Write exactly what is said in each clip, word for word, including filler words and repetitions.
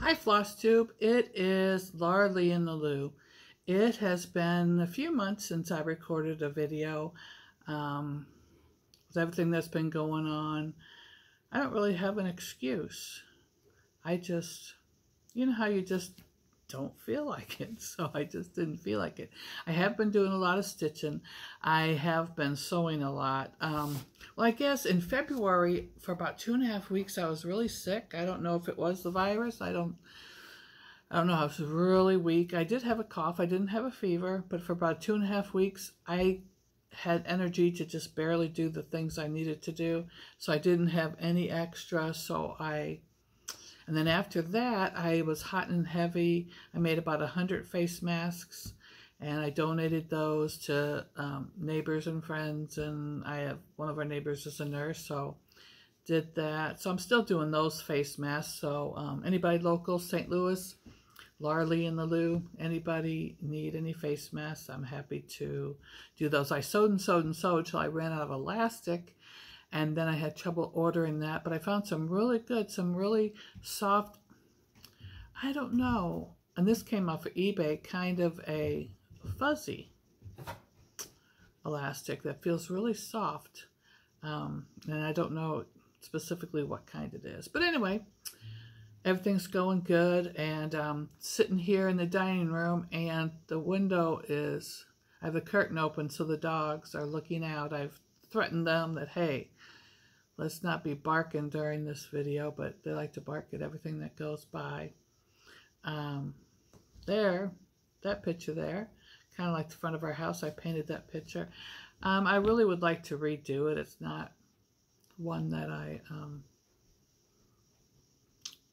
Hi Flosstube, it is Laura Lee in the Lou. It has been a few months since I recorded a video. Um, with everything that's been going on, I don't really have an excuse. I just, you know how you just don't feel like it, so I just didn't feel like it. I have been doing a lot of stitching. I have been sewing a lot. Um, well, I guess in February, for about two and a half weeks, I was really sick. I don't know if it was the virus. I don't, I don't know. I was really weak. I did have a cough. I didn't have a fever, but for about two and a half weeks, I had energy to just barely do the things I needed to do, so I didn't have any extra, so I... And then after that, I was hot and heavy. I made about one hundred face masks, and I donated those to um, neighbors and friends. And I have one of our neighbors is a nurse, so did that. So I'm still doing those face masks. So um, anybody local, Saint Louis, Lauralei in the Lou, anybody need any face masks, I'm happy to do those. I sewed and sewed and sewed till I ran out of elastic. And then I had trouble ordering that, but I found some really good, some really soft, I don't know. And this came off of eBay, kind of a fuzzy elastic that feels really soft. Um, and I don't know specifically what kind it is. But anyway, everything's going good. And um, sitting here in the dining room, and the window is, I have the curtain open, so the dogs are looking out. I've threatened them that, hey, let's not be barking during this video, but they like to bark at everything that goes by. Um, there, that picture there, kind of like the front of our house, I painted that picture. Um, I really would like to redo it. It's not one that I, um,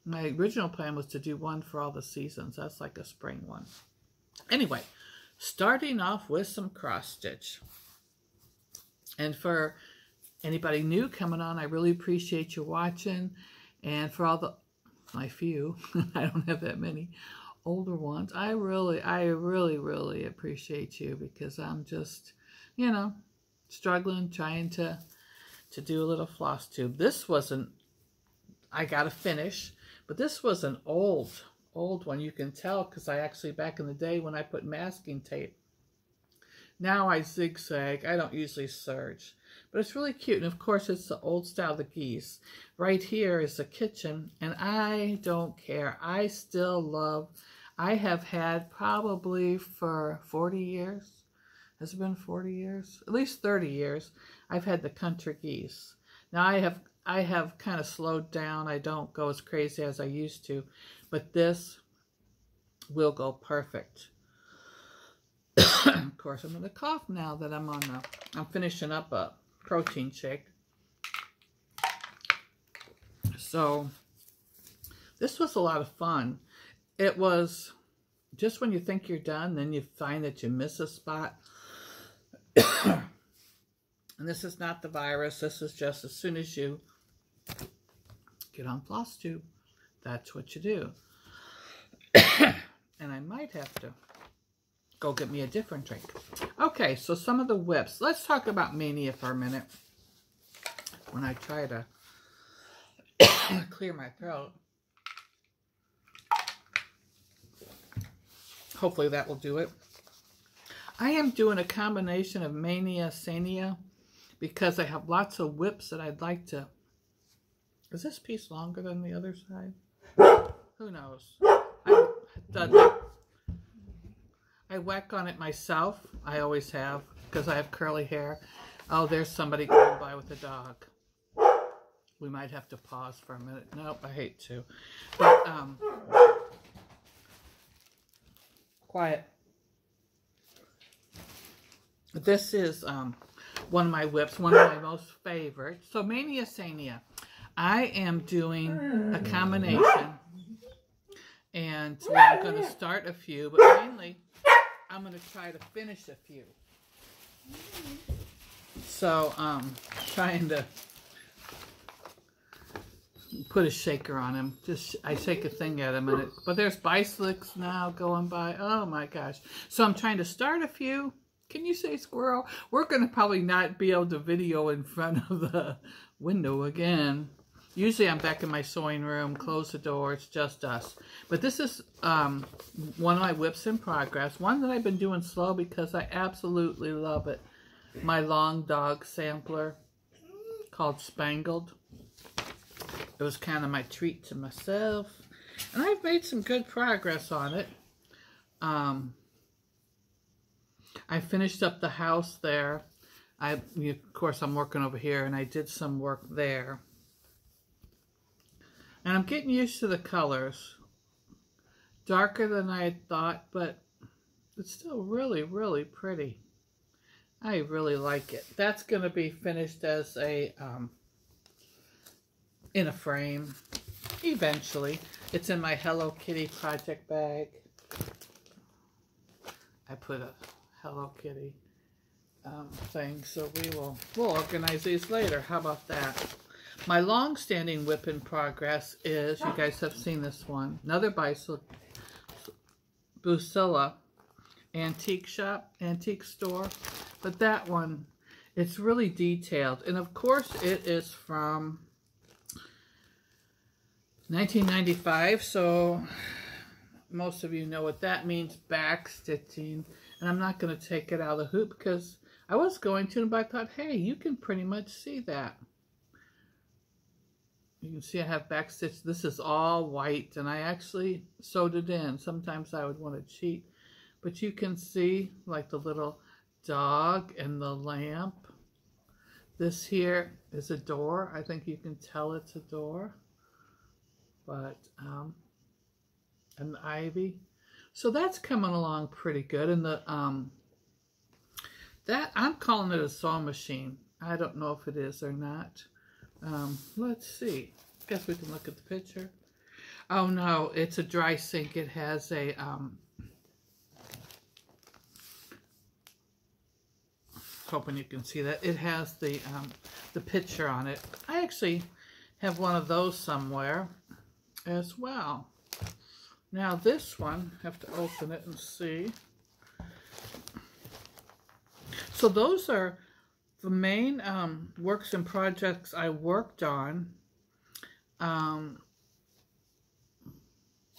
my original plan was to do one for all the seasons. That's like a spring one. Anyway, starting off with some cross stitch. And for anybody new coming on, I really appreciate you watching. And for all the, my few, I don't have that many older ones, I really, I really, really appreciate you, because I'm just, you know, struggling, trying to, to do a little floss tube. This wasn't, I got to finish, but this was an old, old one. You can tell, because I actually, back in the day when I put masking tape, now I zigzag. I don't usually serge, but it's really cute. And of course, it's the old style, the geese. Right here is the kitchen, and I don't care. I still love, I have had probably for forty years, has it been forty years? At least thirty years, I've had the country geese. Now I have, I have kind of slowed down. I don't go as crazy as I used to, but this will go perfect. Of course, I'm going to cough now that I'm on the, I'm finishing up a protein shake. So this was a lot of fun. It was just when you think you're done, then you find that you miss a spot. And this is not the virus. This is just as soon as you get on Flosstube, that's what you do. And I might have to go get me a different drink. Okay, so some of the whips. Let's talk about Maynia for a minute. When I try to clear my throat. Hopefully that will do it. I am doing a combination of Maynia, Saynia, because I have lots of whips that I'd like to... Is this piece longer than the other side? Who knows? I've done that. I whack on it myself. I always have, because I have curly hair. Oh, there's somebody going by with a dog. We might have to pause for a minute. Nope, I hate to. But, um, quiet. This is um, one of my whips, one of my most favorite. So, Maynia, Saynia. I am doing a combination, and I'm going to start a few, but mainly I'm going to try to finish a few. So I'm um, trying to put a shaker on him. Just I shake a thing at him. And it, but there's bicycles now going by. Oh my gosh. So I'm trying to start a few. Can you say squirrel? We're going to probably not be able to video in front of the window again. Usually I'm back in my sewing room, close the door, it's just us. But this is um, one of my whips in progress, one that I've been doing slow because I absolutely love it. My long dog sampler called Spangled. It was kind of my treat to myself. And I've made some good progress on it. Um, I finished up the house there. I, of course, I'm working over here, and I did some work there. And I'm getting used to the colors. Darker than I had thought, but it's still really, really pretty. I really like it. That's going to be finished as a, um, in a frame, eventually. It's in my Hello Kitty project bag. I put a Hello Kitty um, thing, so we will, we'll organize these later. How about that? My long-standing whip in progress is, you guys have seen this one, another by Bucilla antique shop, antique store. But that one, it's really detailed. And of course, it is from nineteen ninety-five, so most of you know what that means, back stitching. And I'm not going to take it out of the hoop because I was going to, but I thought, hey, you can pretty much see that. You can see I have back stitch. This is all white, and I actually sewed it in. Sometimes I would want to cheat, but you can see like the little dog and the lamp. This here is a door. I think you can tell it's a door, but um, and the ivy. So that's coming along pretty good. And the um, that I'm calling it a sewing machine. I don't know if it is or not. Um, let's see. Guess we can look at the picture. Oh no, it's a dry sink. It has a um, hoping you can see that. It has the um, the picture on it. I actually have one of those somewhere as well. Now this one, I have to open it and see. So those are the main um, works and projects I worked on. Um,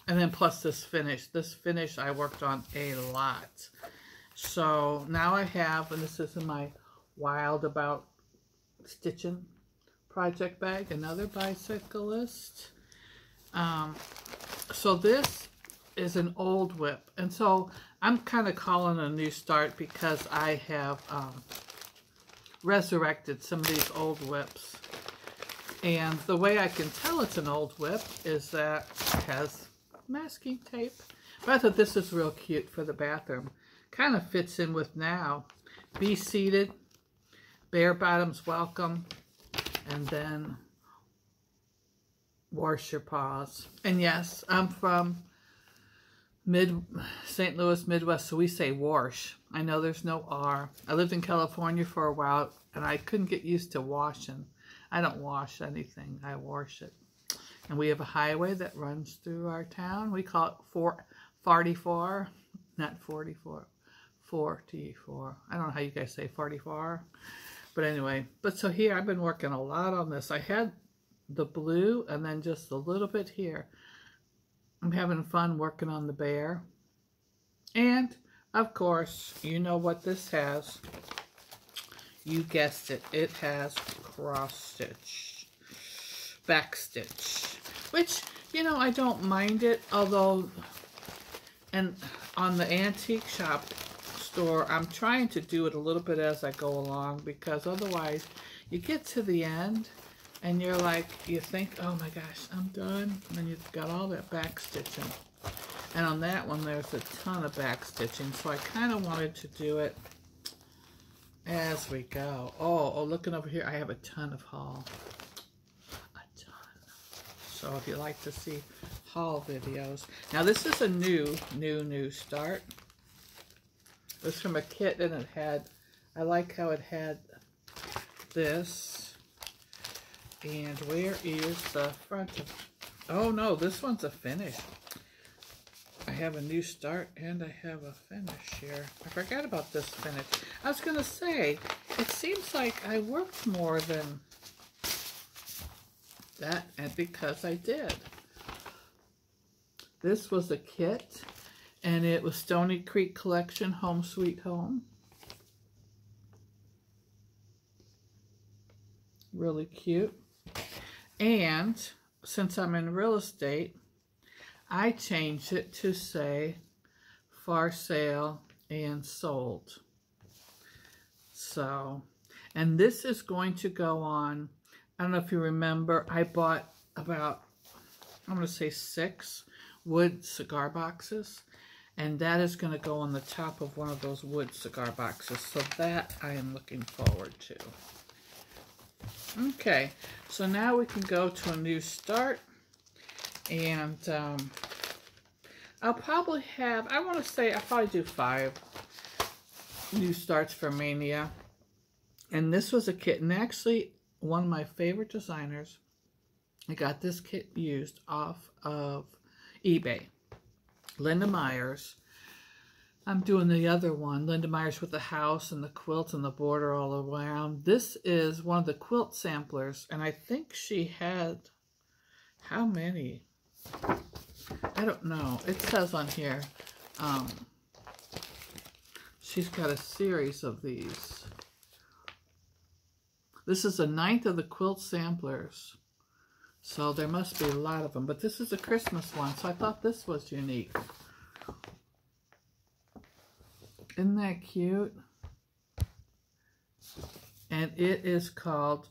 and then plus this finish. This finish I worked on a lot. So now I have, and this is in my Wild About Stitching project bag, another bicyclist. Um, so this is an old whip. And so I'm kind of calling a new start because I have um, resurrected some of these old whips. And the way I can tell it's an old whip is that it has masking tape. But I thought this is real cute for the bathroom. Kind of fits in with now. Be seated, bare bottoms welcome, and then wash your paws. And yes, I'm from mid Saint Louis, Midwest, so we say wash. I know there's no R. I lived in California for a while, and I couldn't get used to washing. I don't wash anything. I wash it. And we have a highway that runs through our town. We call it four forty-four, not forty-four. forty-four. I don't know how you guys say forty-four. But anyway, but so here I've been working a lot on this. I had the blue and then just a little bit here. I'm having fun working on the bear. And, of course, you know what this has. You guessed it. It has cross stitch. Back stitch. Which, you know, I don't mind it. Although, and on the antique shop store, I'm trying to do it a little bit as I go along, because otherwise you get to the end and you're like, you think, oh my gosh, I'm done. And then you've got all that back stitching. And on that one, there's a ton of back stitching. So I kind of wanted to do it as we go. Oh, oh, looking over here, I have a ton of haul. A ton. So if you like to see haul videos. Now this is a new, new, new start. It was from a kit, and it had, I like how it had this. And where is the front of, oh no, this one's a finish. I have a new start and I have a finish here. I forgot about this finish. I was going to say, it seems like I worked more than that, and because I did. This was a kit, and it was Stony Creek Collection, Home Sweet Home. Really cute. And since I'm in real estate, I changed it to say for sale and sold. So, and this is going to go on, I don't know if you remember, I bought about, I'm going to say six wood cigar boxes, and that is going to go on the top of one of those wood cigar boxes, so that I am looking forward to. Okay, so now we can go to a new start, and um, I'll probably have, I want to say I'll probably do five new starts for Maynia. And this was a kit, and actually one of my favorite designers, I got this kit used off of eBay, Linda Myers. I'm doing the other one, Linda Myers, with the house and the quilt and the border all around. This is one of the quilt samplers, and I think she had, how many? I don't know. It says on here, um, she's got a series of these. This is the ninth of the quilt samplers, so there must be a lot of them. But this is a Christmas one, so I thought this was unique. Isn't that cute? And it is called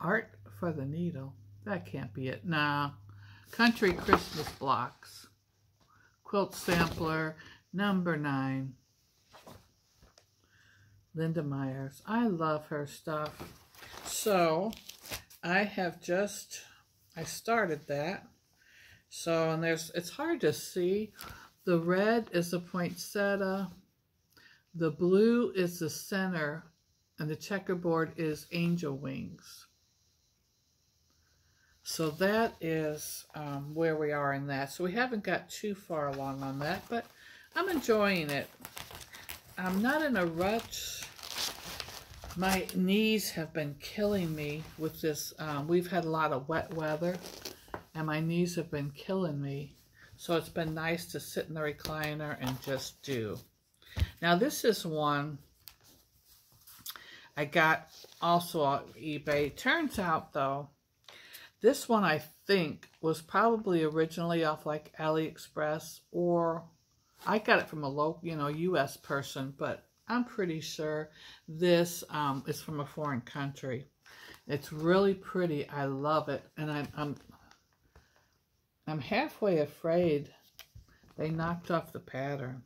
Art for the Needle. That can't be it. Nah. Country Christmas Blocks. Quilt Sampler, number nine. Linda Myers. I love her stuff. So, I have just, I started that. So, and there's, it's hard to see. The red is the poinsettia, the blue is the center, and the checkerboard is angel wings. So that is um, where we are in that. So we haven't got too far along on that, but I'm enjoying it. I'm not in a rut. My knees have been killing me with this. Um, we've had a lot of wet weather, and my knees have been killing me. So it's been nice to sit in the recliner and just do. Now this is one I got also on eBay. Turns out though, this one I think was probably originally off like AliExpress, or I got it from a local, you know, U S person, but I'm pretty sure this um, is from a foreign country. It's really pretty. I love it, and I, I'm. I'm halfway afraid they knocked off the pattern,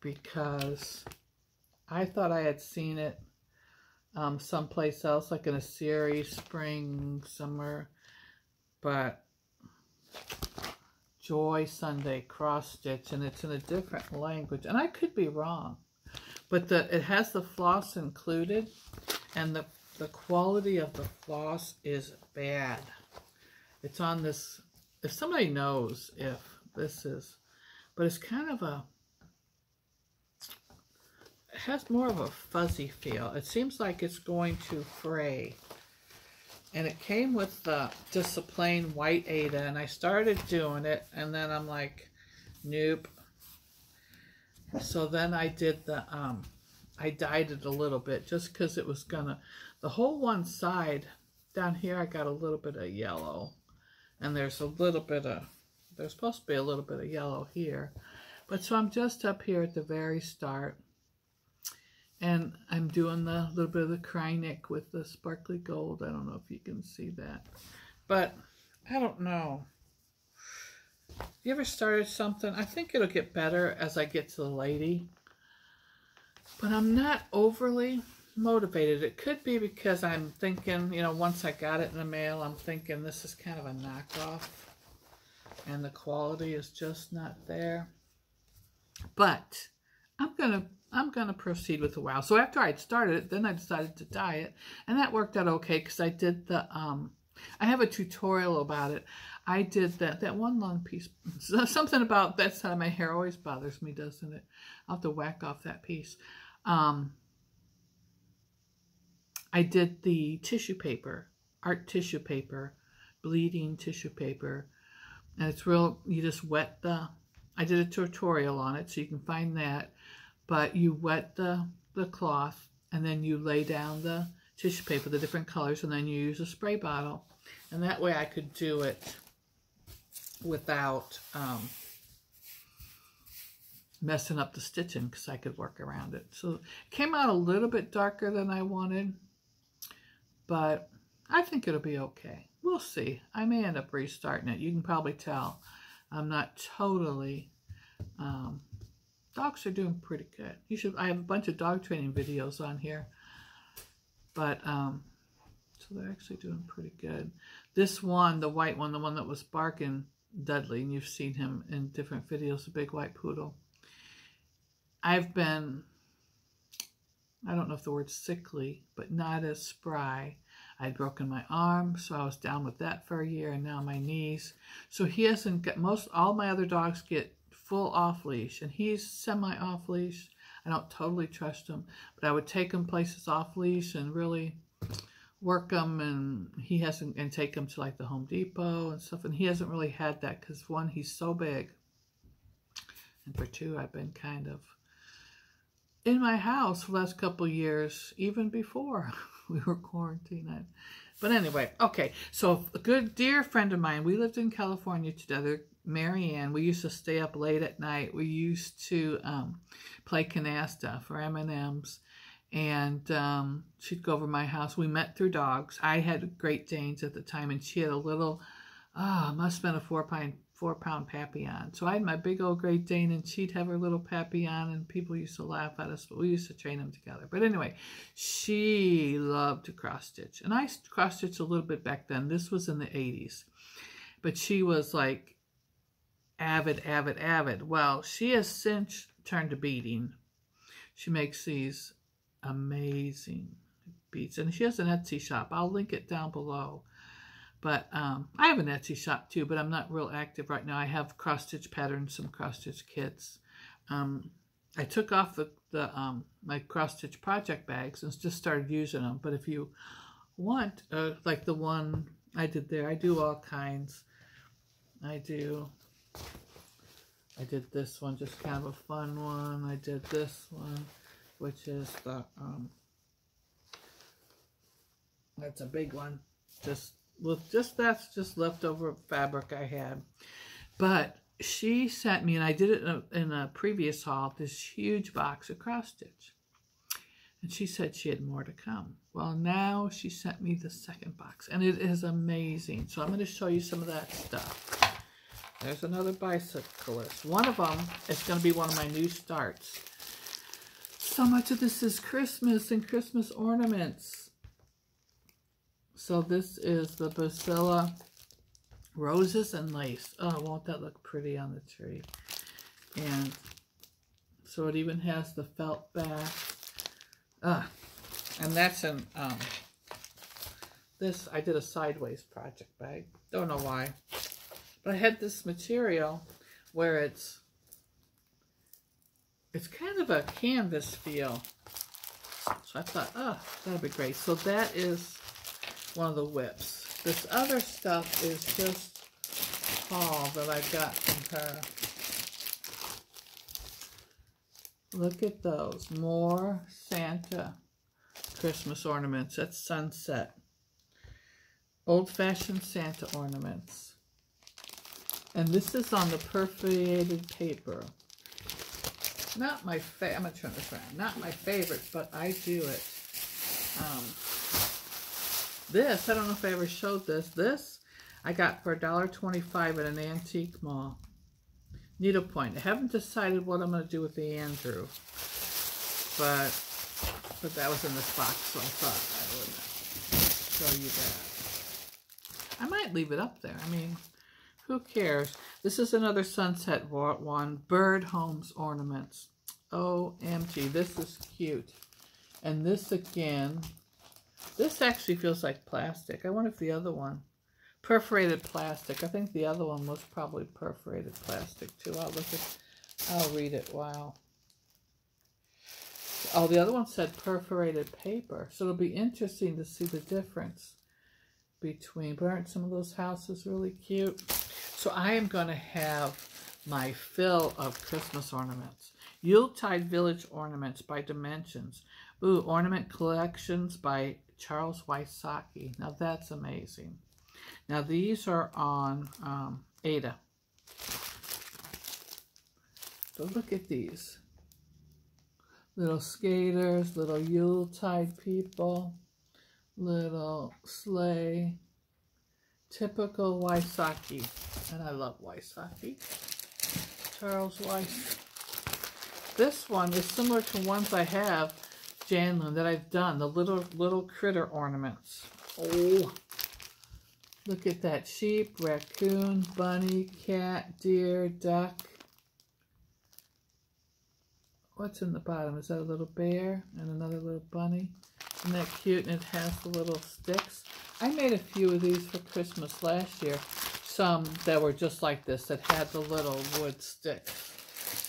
because I thought I had seen it um, someplace else, like in a series, spring, summer, but Joy Sunday cross stitch, and it's in a different language, and I could be wrong, but the, it has the floss included, and the, the quality of the floss is bad. It's on this, if somebody knows if this is, but it's kind of a, it has more of a fuzzy feel. It seems like it's going to fray. And it came with the, just a plain white Ada, and I started doing it, and then I'm like, nope. So then I did the, um, I dyed it a little bit, just because it was gonna, the whole one side, down here I got a little bit of yellow. And there's a little bit of, there's supposed to be a little bit of yellow here. But so I'm just up here at the very start. And I'm doing the little bit of the krynick with the sparkly gold. I don't know if you can see that. But I don't know. You ever started something? I think it'll get better as I get to the lady. But I'm not overly motivated. It could be because I'm thinking, you know, once I got it in the mail, I'm thinking this is kind of a knockoff, and the quality is just not there. But I'm gonna I'm gonna proceed with a while. So after I'd started it, then I decided to dye it, and that worked out okay, because I did the um I have a tutorial about it. I did that that one long piece. Something about that side of my hair always bothers me, doesn't it? I'll have to whack off that piece. Um I did the tissue paper art tissue paper, bleeding tissue paper. And it's real, you just wet the, I did a tutorial on it, so you can find that. But you wet the, the cloth, and then you lay down the tissue paper, the different colors, and then you use a spray bottle. And that way I could do it without um, messing up the stitching, because I could work around it. So it came out a little bit darker than I wanted, but I think it'll be okay. We'll see. I may end up restarting it. You can probably tell I'm not totally... Um, dogs are doing pretty good. You should. I have a bunch of dog training videos on here, but um, so they're actually doing pretty good. This one, the white one, the one that was barking, Dudley, and you've seen him in different videos, a big white poodle. I've been, I don't know if the word's sickly, but not as spry. I'd broken my arm, so I was down with that for a year, and now my knees. So he hasn't got, most, all my other dogs get full off-leash, and he's semi-off-leash. I don't totally trust him, but I would take him places off-leash and really work him, and he hasn't, and take him to like the Home Depot and stuff, and he hasn't really had that, because one, he's so big, and for two, I've been kind of in my house for the last couple years, even before we were quarantined. But anyway, okay, so a good dear friend of mine, we lived in California together, Mary Ann. We used to stay up late at night. We used to um, play canasta for M and M's, and um, she'd go over my house. We met through dogs. I had Great Danes at the time, and she had a little, ah, oh, must have been a four-pound four pound Papillon. So I had my big old Great Dane, and she'd have her little Papillon, and people used to laugh at us, but we used to train them together. But anyway, she loved to cross-stitch, and I cross-stitched a little bit back then. This was in the eighties, but she was like, avid, avid, avid. Well, she has since turned to beading. She makes these amazing beads. And she has an Etsy shop. I'll link it down below. But um, I have an Etsy shop too, but I'm not real active right now. I have cross-stitch patterns, some cross-stitch kits. Um, I took off the, the um, my cross-stitch project bags and just started using them. But if you want, uh, like the one I did there, I do all kinds. I do... I did this one, just kind of a fun one. I did this one, which is the, um, that's a big one. Just, with just that's just leftover fabric I had. But she sent me, and I did it in a, in a previous haul, this huge box of cross stitch. And she said she had more to come. Well, now she sent me the second box, and it is amazing. So I'm going to show you some of that stuff. There's another bicyclist. One of them is going to be one of my new starts. So much of this is Christmas and Christmas ornaments. So this is the Bucilla roses and lace. Oh, won't that look pretty on the tree? And so it even has the felt back. Uh, and that's an, um, this, I did a sideways project bag. Don't know why. I had this material where it's it's kind of a canvas feel. So I thought, oh, that'd be great. So that is one of the whips. This other stuff is just all that I got from her. Look at those. More Santa Christmas ornaments. That's sunset. Old-fashioned Santa ornaments. And this is on the perforated paper. Not my favorite, I'm going to turn this around. Not my favorite, but I do it. Um, this, I don't know if I ever showed this. This I got for a dollar twenty-five at an antique mall. Needlepoint. I haven't decided what I'm going to do with the Andrew. But, but that was in this box, so I thought I would show you that. I might leave it up there. I mean... who cares? This is another sunset one, Bird Homes Ornaments. O M G, this is cute. And this again, this actually feels like plastic. I wonder if the other one, perforated plastic. I think the other one was probably perforated plastic too. I'll look at, I'll read it, wow. Oh, the other one said perforated paper. So it'll be interesting to see the difference. between, but aren't some of those houses really cute? So I am going to have my fill of Christmas ornaments. Yuletide Village Ornaments by Dimensions. Ooh, Ornament Collections by Charles Wysocki. Now that's amazing. Now these are on um, Ada. So look at these. Little skaters, little Yuletide people, little sleigh. Typical Wysocki. And I love Wysocki. Charles Wysocki. This one is similar to ones I have, Janlyn, that I've done. The little little critter ornaments. Oh, look at that. Sheep, raccoon, bunny, cat, deer, duck. What's in the bottom? Is that a little bear and another little bunny? Isn't that cute? And it has the little sticks. I made a few of these for Christmas last year. Some that were just like this that had the little wood sticks.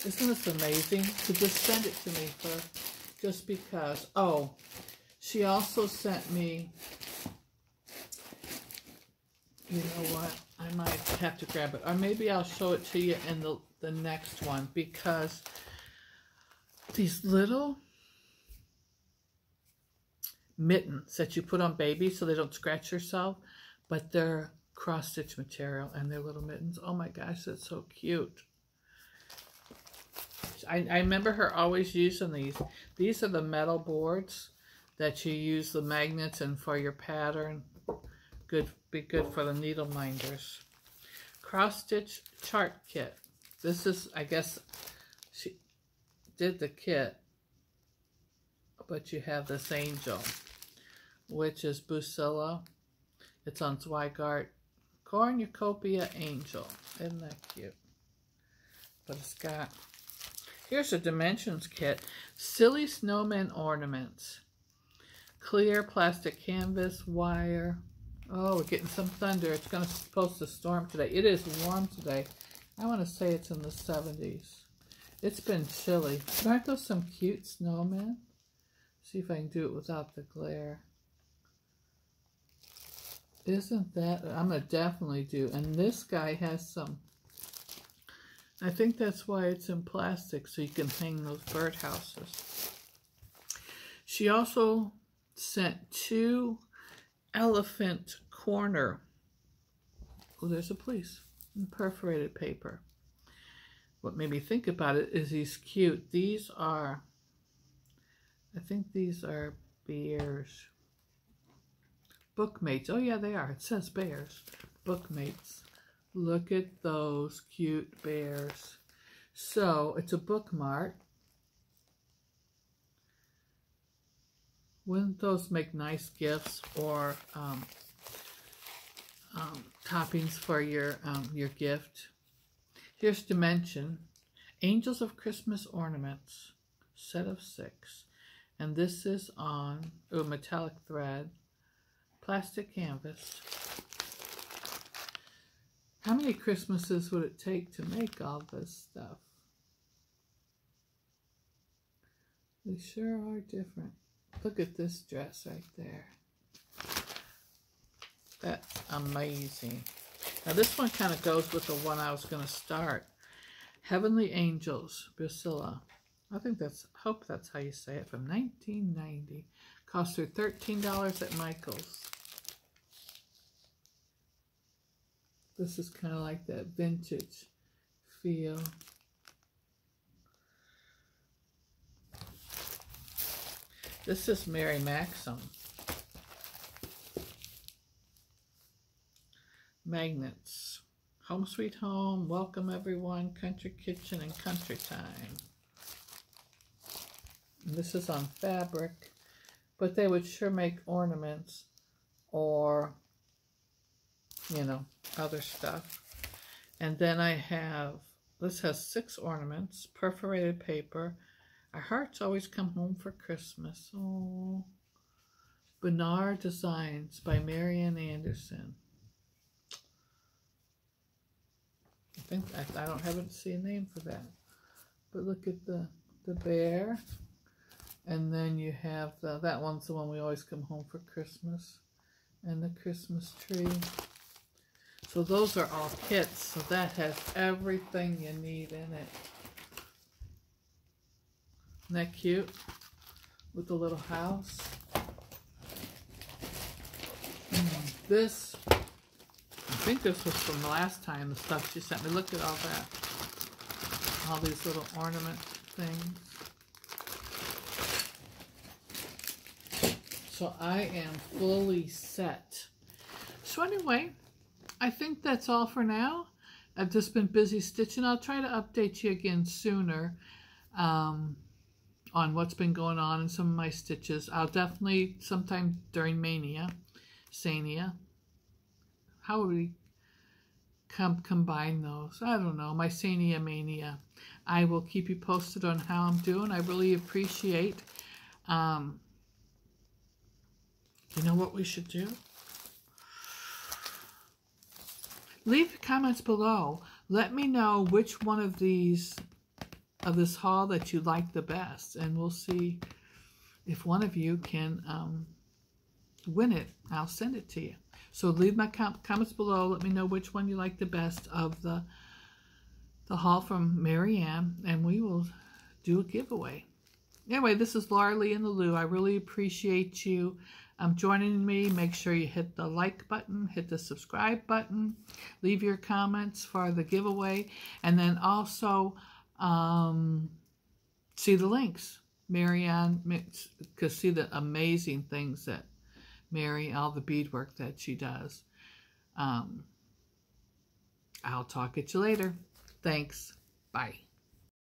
Isn't this amazing? So just send it to me for, just because. Oh, she also sent me, you know what? I might have to grab it. Or maybe I'll show it to you in the, the next one, because these little mittens that you put on babies so they don't scratch yourself, but they're cross-stitch material and they're little mittens. Oh my gosh, that's so cute. I, I remember her always using these. These are the metal boards that you use the magnets in for your pattern. Good, be good for the needle minders. Cross stitch chart kit. This is, I guess, she did the kit, but you have this angel, which is Bucilla. It's on Zweigart. Cornucopia Angel. Isn't that cute? But it's got. Here's a Dimensions kit. Silly snowman ornaments. Clear plastic canvas, wire. Oh, we're getting some thunder. It's going to supposed to storm today. It is warm today. I want to say it's in the seventies. It's been chilly. But aren't those some cute snowmen? See if I can do it without the glare. Isn't that? I'm going to definitely do. And this guy has some. I think that's why it's in plastic, so you can hang those birdhouses. She also sent two elephant corner. Oh, there's a police in perforated paper. What made me think about it is these cute. These are, I think these are bears. Bookmates. Oh, yeah, they are. It says bears. Bookmates. Look at those cute bears. So it's a bookmark. Wouldn't those make nice gifts or um, um, toppings for your um, your gift? Here's Dimension. Angels of Christmas Ornaments. Set of six. And this is on ooh, metallic thread. Plastic canvas. How many Christmases would it take to make all this stuff? They sure are different. Look at this dress right there. That's amazing. Now this one kind of goes with the one I was going to start. Heavenly Angels, Priscilla. I think that's, hope that's how you say it, from nineteen ninety. Cost her thirteen dollars at Michael's. This is kind of like that vintage feel. This is Mary Maxim. Magnets. Home Sweet Home, Welcome Everyone, Country Kitchen, and Country Time. And this is on fabric, but they would sure make ornaments or, you know, other stuff. And then I have, this has six ornaments, perforated paper. Our hearts always come home for Christmas. Oh, Bernard Designs by Mary Ann Anderson. I think I, I don't haven't seen a name for that, but look at the the bear, and then you have the that one's the one we always come home for Christmas. and the Christmas tree. So those are all kits, so that has everything you need in it. Isn't that cute? With the little house. Mm, this, I think this was from the last time, the stuff she sent me. Look at all that. All these little ornament things. So I am fully set. So anyway, I think that's all for now. I've just been busy stitching. I'll try to update you again sooner um, on what's been going on in some of my stitches. I'll definitely, sometime during Maynia, Saynia, how would we com combine those? I don't know, my Saynia Maynia. I will keep you posted on how I'm doing. I really appreciate, um, you know what we should do? Leave comments below. Let me know which one of these, of this haul that you like the best, and we'll see if one of you can um, win it. I'll send it to you. So leave my com comments below. Let me know which one you like the best of the the haul from Mary Ann, and we will do a giveaway. Anyway, this is Laura Lee in the Lou. I really appreciate you Um, joining me. Make sure you hit the like button, hit the subscribe button, leave your comments for the giveaway, and then also um, see the links. Mary Ann, because see the amazing things that Mary, all the beadwork that she does. Um, I'll talk at you later. Thanks. Bye.